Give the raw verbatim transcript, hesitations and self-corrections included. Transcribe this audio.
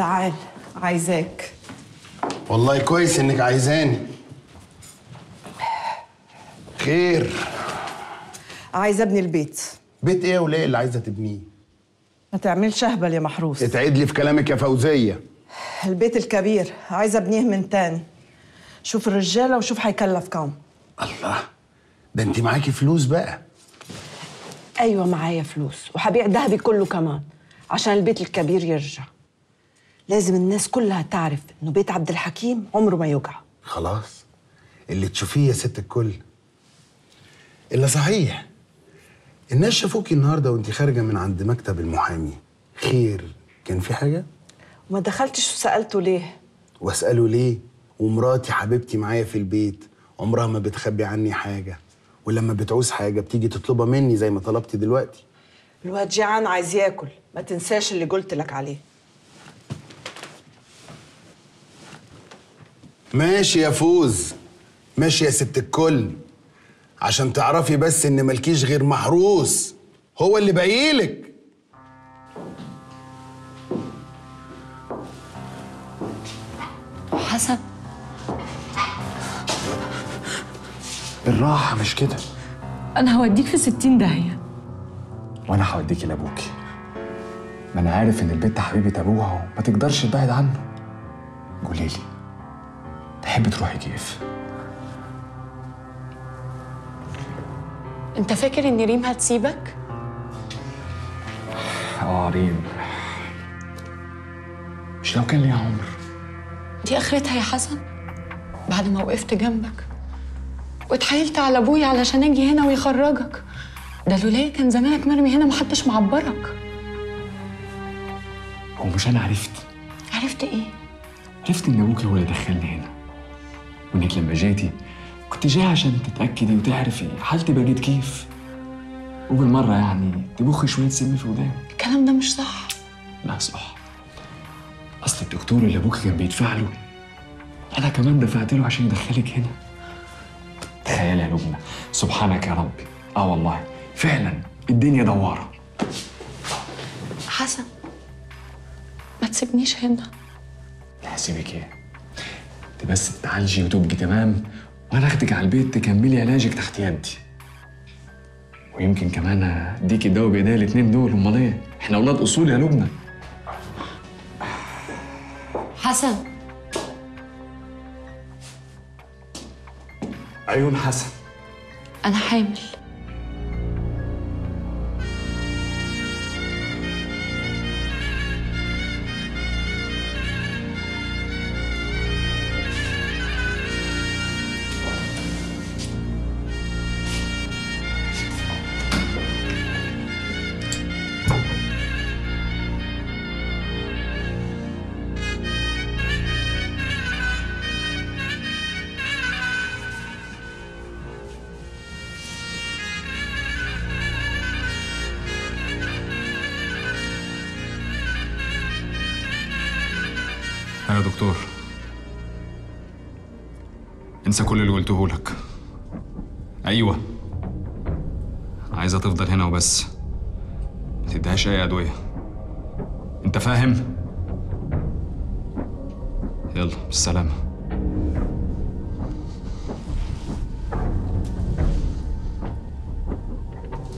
تعال عايزاك. والله كويس انك عايزاني. خير؟ عايزه ابني البيت. بيت ايه وليه اللي عايزه تبنيه؟ ما تعملش اهبل يا محروس. اتعيد لي في كلامك يا فوزيه. البيت الكبير عايزه ابنيه من تاني. شوف الرجاله وشوف هيكلف كام. الله، ده انت معاكي فلوس بقى. ايوه معايا فلوس وهبيع دهبي كله كمان عشان البيت الكبير يرجع. لازم الناس كلها تعرف انه بيت عبد الحكيم عمره ما يوجع. خلاص اللي تشوفيه يا ست الكل. الا صحيح، الناس شافوكي النهارده وانت خارجه من عند مكتب المحامي. خير؟ كان في حاجه؟ وما دخلتش وسالته ليه؟ واساله ليه ومراتي حبيبتي معايا في البيت عمرها ما بتخبي عني حاجه، ولما بتعوز حاجه بتيجي تطلبها مني زي ما طلبتي دلوقتي. الواد جيعان عايز ياكل، ما تنساش اللي قلت لك عليه. ماشي يا فوز، ماشي يا ست الكل، عشان تعرفي بس ان مالكيش غير محروس هو اللي باقيلك. حسن بالراحة، مش كده. أنا هوديك في ستين داهية. وأنا هوديكي لأبوكي. ما أنا عارف إن البت حبيبة أبوها وما تقدرش تبعد عنه. قولي لي، تحبي تروحي كيف؟ أنت فاكر إن ريم هتسيبك؟ آه ريم، مش لو كان ليها عمر. دي آخرتها يا حسن؟ بعد ما وقفت جنبك واتحايلت على ابويا علشان اجي هنا ويخرجك، ده لولايا كان زمانك مرمي هنا محدش معبرك. هو مش انا عرفت؟ عرفت ايه؟ عرفت ان ابوكي هو اللي دخلني هنا، وانك لما جيتي كنت جايه عشان تتاكدي وتعرفي حالتي بقيت كيف، وبالمره يعني تبخي شويه سم في وداني. الكلام ده مش صح. لا صح، اصل الدكتور اللي ابوكي كان بيدفع له انا كمان دفعت له عشان يدخلك هنا. تخيل يا لبنى، سبحانك يا ربي. اه والله فعلا الدنيا دواره. حسن ما تسيبنيش هنا. لا هسيبك ايه؟ انت بس تتعالجي وتبقي تمام وانا اخدك على البيت تكملي علاجك تحت يدي، ويمكن كمان اديكي الدواء بايديا الاتنين دول. امال ايه؟ احنا اولاد اصول يا لبنى. حسن. عيون حسن. أنا حامل. يا دكتور، انسى كل اللي قلته لك. ايوه عايزه تفضل هنا وبس، ما تديهاش اي ادويه، انت فاهم؟ يلا بالسلامه.